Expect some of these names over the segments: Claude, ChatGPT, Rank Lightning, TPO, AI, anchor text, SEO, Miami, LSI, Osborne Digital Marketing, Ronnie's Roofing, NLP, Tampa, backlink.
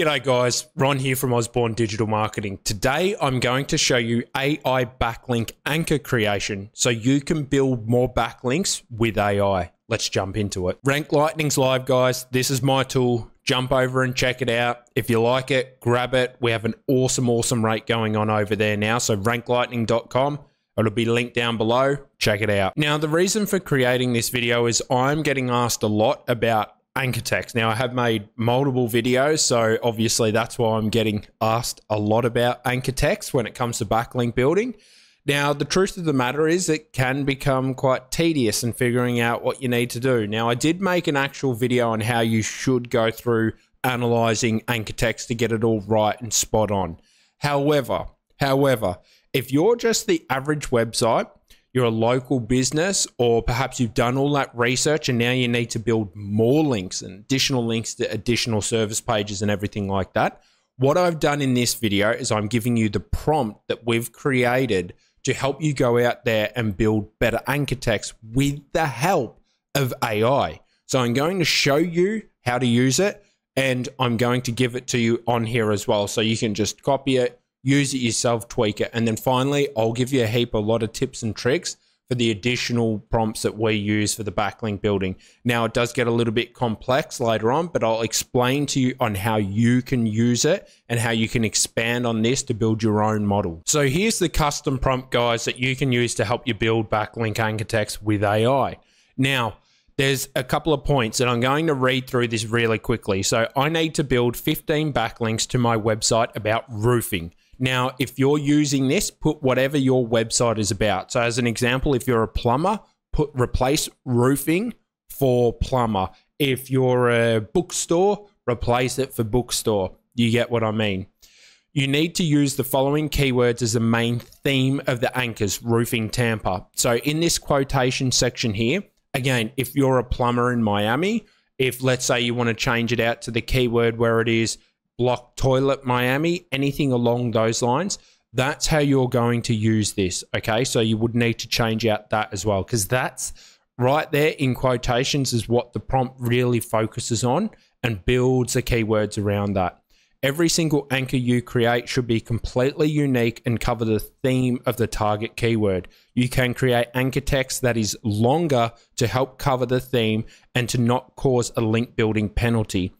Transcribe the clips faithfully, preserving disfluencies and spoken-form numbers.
G'day guys, Ron here from Osborne Digital Marketing. Today, I'm going to show you A I backlink anchor creation so you can build more backlinks with A I. Let's jump into it. Rank Lightning's live, guys. This is my tool. Jump over and check it out. If you like it, grab it. We have an awesome, awesome rate going on over there now. So rank lightning dot com. It'll be linked down below. Check it out. Now, the reason for creating this video is I'm getting asked a lot about anchor text. Now I have made multiple videos, so obviously that's why I'm getting asked a lot about anchor text when it comes to backlink building. Now the truth of the matter is it can become quite tedious in figuring out what you need to do. Now I did make an actual video on how you should go through analyzing anchor text to get it all right and spot on. However, however, if you're just the average website, you're a local business, or perhaps you've done all that research and now you need to build more links and additional links to additional service pages and everything like that. What I've done in this video is I'm giving you the prompt that we've created to help you go out there and build better anchor text with the help of A I. So I'm going to show you how to use it, and I'm going to give it to you on here as well. So you can just copy it, use it yourself, tweak it. And then finally, I'll give you a heap, a lot of tips and tricks for the additional prompts that we use for the backlink building. Now it does get a little bit complex later on, but I'll explain to you on how you can use it and how you can expand on this to build your own model. So here's the custom prompt, guys, that you can use to help you build backlink anchor text with A I. Now, there's a couple of points, and I'm going to read through this really quickly. So I need to build fifteen backlinks to my website about roofing. Now, if you're using this, put whatever your website is about. So as an example, if you're a plumber, put replace roofing for plumber. If you're a bookstore, replace it for bookstore. You get what I mean. You need to use the following keywords as the main theme of the anchors, roofing Tampa. So in this quotation section here, again, if you're a plumber in Miami, if let's say you want to change it out to the keyword where it is block toilet Miami, anything along those lines, that's how you're going to use this, okay? So you would need to change out that as well, because that's right there in quotations is what the prompt really focuses on and builds the keywords around that. Every single anchor you create should be completely unique and cover the theme of the target keyword. You can create anchor text that is longer to help cover the theme and to not cause a link building penalty.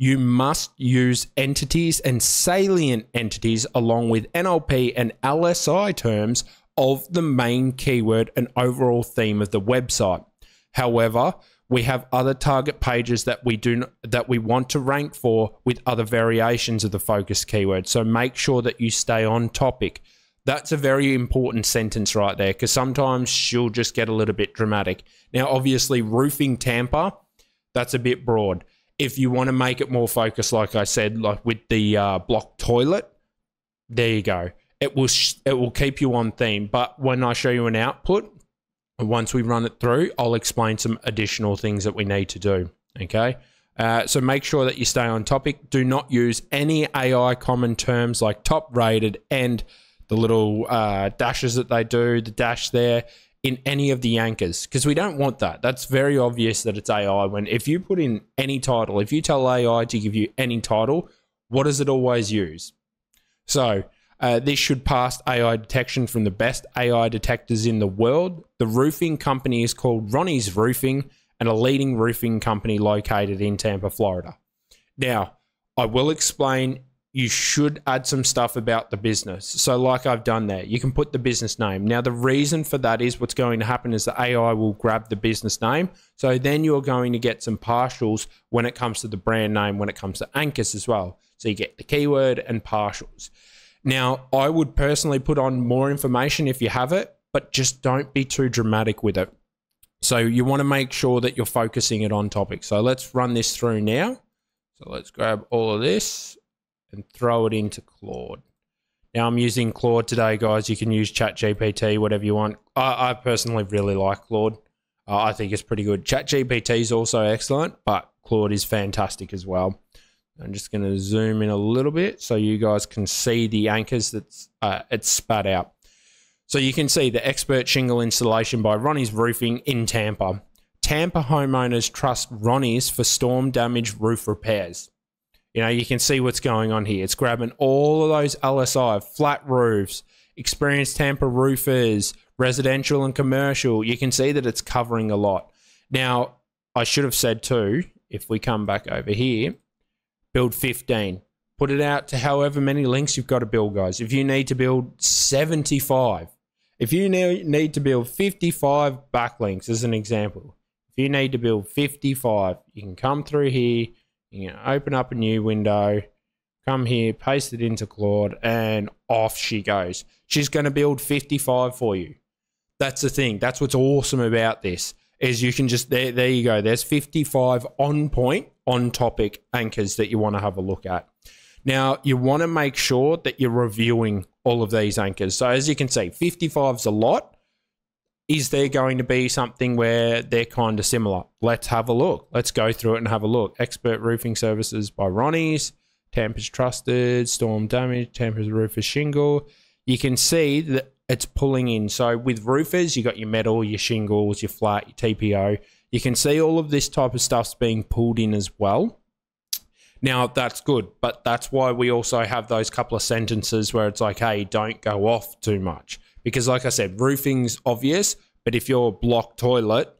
You must use entities and salient entities along with N L P and L S I terms of the main keyword and overall theme of the website. However, we have other target pages that we do that we want to rank for with other variations of the focus keyword. So make sure that you stay on topic. That's a very important sentence right there, because sometimes she'll just get a little bit dramatic. Now, obviously, roofing Tampa, that's a bit broad. If you want to make it more focused, like I said, like with the uh, block toilet, there you go. It will sh it will keep you on theme. But when I show you an output, once we run it through, I'll explain some additional things that we need to do. Okay, uh, so make sure that you stay on topic. Do not use any A I common terms like top rated and the little uh, dashes that they do, the dash there, in any of the anchors, because we don't want that. That's very obvious that it's A I. When if you put in any title, if you tell A I to give you any title, what does it always use? So uh, this should pass A I detection from the best A I detectors in the world. The roofing company is called Ronnie's Roofing and a leading roofing company located in Tampa, Florida. Now, I will explain, you should add some stuff about the business. So like I've done there, you can put the business name. Now, the reason for that is what's going to happen is the A I will grab the business name. So then you're going to get some partials when it comes to the brand name, when it comes to anchors as well. So you get the keyword and partials. Now, I would personally put on more information if you have it, but just don't be too dramatic with it. So you want to make sure that you're focusing it on topic. So let's run this through now. So let's grab all of this and throw it into Claude. Now I'm using Claude today, guys. You can use ChatGPT, whatever you want. I, I personally really like Claude. Uh, I think it's pretty good. ChatGPT is also excellent, but Claude is fantastic as well. I'm just going to zoom in a little bit so you guys can see the anchors that's uh, it's spat out. So you can see the expert shingle installation by Ronnie's Roofing in Tampa. Tampa homeowners trust Ronnie's for storm damage roof repairs. You know, you can see what's going on here. It's grabbing all of those L S I, flat roofs, experienced Tampa roofers, residential and commercial. You can see that it's covering a lot. Now, I should have said too, if we come back over here, build fifteen. Put it out to however many links you've got to build, guys. If you need to build seventy-five, if you need to build fifty-five backlinks as an example, if you need to build fifty-five, you can come through here, you can open up a new window, come here, paste it into Claude, and off she goes. She's going to build fifty-five for you. That's the thing. That's what's awesome about this, is you can just, there, there you go. There's fifty-five on point, on topic anchors that you want to have a look at. Now, you want to make sure that you're reviewing all of these anchors. So as you can see, fifty-five is a lot. Is there going to be something where they're kind of similar? Let's have a look. Let's go through it and have a look. Expert roofing services by Ronnie's, Tampa's Trusted, Storm Damage, Tampa's Roofer Shingle. You can see that it's pulling in. So with roofers, you got your metal, your shingles, your flat, your T P O. You can see all of this type of stuff's being pulled in as well. Now, that's good, but that's why we also have those couple of sentences where it's like, hey, don't go off too much. Because like I said, roofing's obvious, but if you're a block toilet,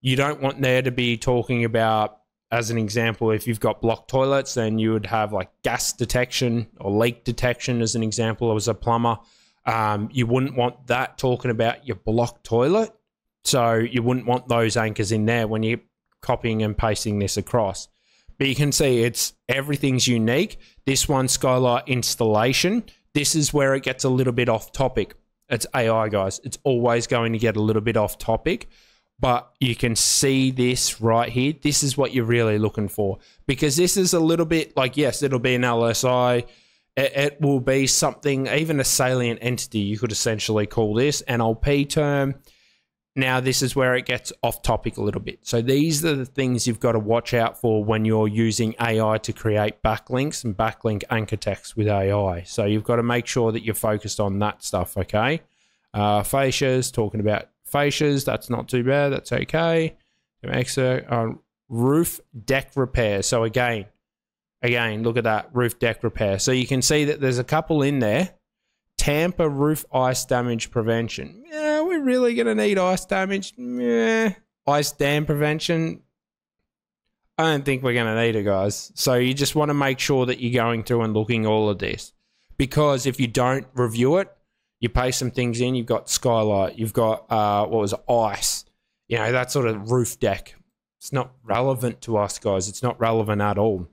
you don't want there to be talking about, as an example, if you've got block toilets, then you would have like gas detection or leak detection as an example, as a plumber. Um, you wouldn't want that talking about your block toilet. So you wouldn't want those anchors in there when you're copying and pasting this across. But you can see it's everything's unique. This one, Skylight Installation, this is where it gets a little bit off topic. It's A I, guys. It's always going to get a little bit off topic, but you can see this right here. This is what you're really looking for, because this is a little bit like, yes, it'll be an L S I. It, it will be something, even a salient entity, you could essentially call this an L P term. Now, this is where it gets off topic a little bit. So these are the things you've got to watch out for when you're using A I to create backlinks and backlink anchor text with A I. So you've got to make sure that you're focused on that stuff, okay? Uh, fascias, talking about fascias, that's not too bad, that's okay. Uh, roof deck repair. So again, again, look at that, roof deck repair. So you can see that there's a couple in there. Tampa roof ice damage prevention. Yeah, we're really going to need ice damage. Yeah. Ice dam prevention. I don't think we're going to need it, guys. So you just want to make sure that you're going through and looking all of this. Because if you don't review it, you paste some things in, you've got skylight, you've got, uh, what was it, ice. You know, that sort of roof deck. It's not relevant to us, guys. It's not relevant at all.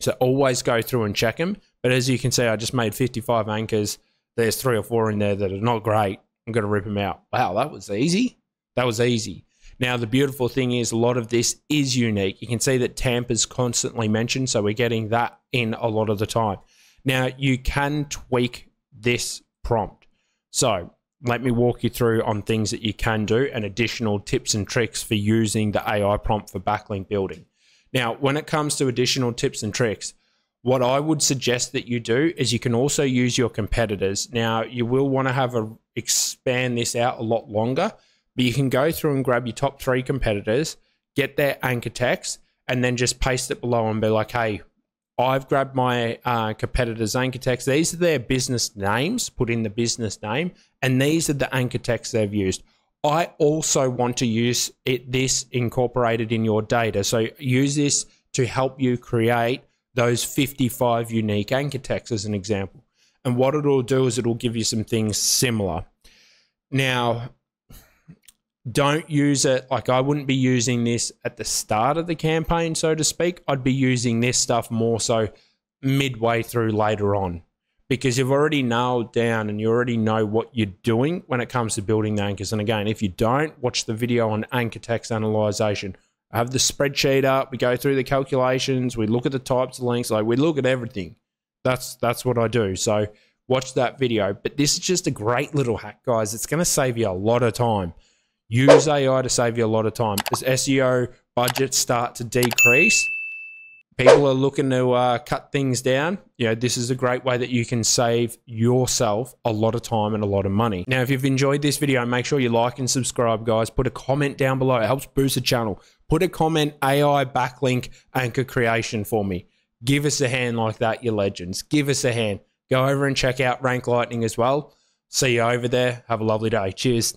So always go through and check them. But as you can see, I just made fifty-five anchors. There's three or four in there that are not great. I'm going to rip them out. Wow, that was easy. That was easy. Now, the beautiful thing is a lot of this is unique. You can see that Tampa's constantly mentioned, so we're getting that in a lot of the time. Now, you can tweak this prompt. So let me walk you through on things that you can do and additional tips and tricks for using the A I prompt for backlink building. Now, when it comes to additional tips and tricks, what I would suggest that you do is you can also use your competitors. Now, you will want to have a expand this out a lot longer, but you can go through and grab your top three competitors, get their anchor text, and then just paste it below and be like, hey, I've grabbed my uh, competitors' anchor text. These are their business names, put in the business name, and these are the anchor texts they've used. I also want to use it, this incorporated in your data. So use this to help you create those fifty-five unique anchor texts as an example. And what it'll do is it'll give you some things similar. Now, don't use it, like I wouldn't be using this at the start of the campaign, so to speak. I'd be using this stuff more so midway through later on, because you've already nailed down and you already know what you're doing when it comes to building the anchors. And again, if you don't, watch the video on anchor text analyzation. I have the spreadsheet up, we go through the calculations, we look at the types of links, like we look at everything. That's that's what I do. So watch that video. But this is just a great little hack, guys. It's going to save you a lot of time. Use A I to save you a lot of time. As S E O budgets start to decrease, people are looking to uh, cut things down. You know, this is a great way that you can save yourself a lot of time and a lot of money. Now, if you've enjoyed this video, make sure you like and subscribe, guys. Put a comment down below. It helps boost the channel. Put a comment, A I backlink anchor creation for me. Give us a hand like that, you legends. Give us a hand. Go over and check out Rank Lightning as well. See you over there. Have a lovely day. Cheers.